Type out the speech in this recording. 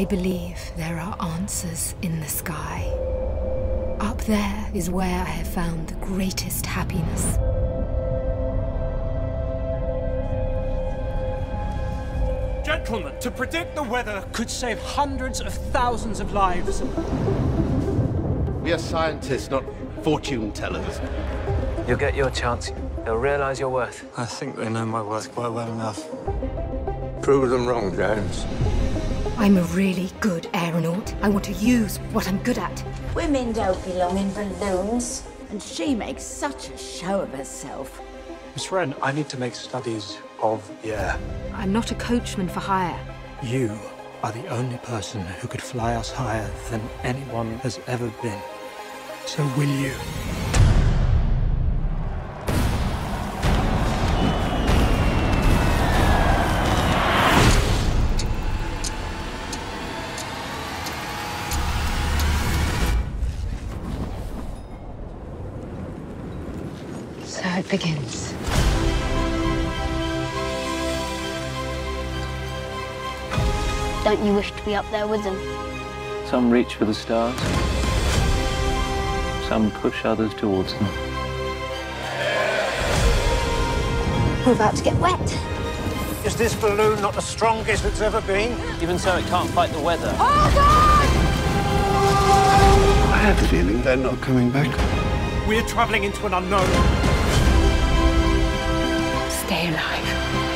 I believe there are answers in the sky. Up there is where I have found the greatest happiness. Gentlemen, to predict the weather could save hundreds of thousands of lives. We are scientists, not fortune tellers. You'll get your chance. They'll realize your worth. I think they know my worth quite well enough. Prove them wrong, James. I'm a really good aeronaut. I want to use what I'm good at. Women don't belong in balloons. And she makes such a show of herself. Miss Wren, I need to make studies of the air. I'm not a coachman for hire. You are the only person who could fly us higher than anyone has ever been. So will you? So it begins. Don't you wish to be up there with them? Some reach for the stars. Some push others towards them. We're about to get wet. Is this balloon not the strongest it's ever been? Even so, it can't fight the weather. Oh, God! I have the feeling they're not coming back. We're travelling into an unknown. Stay alive.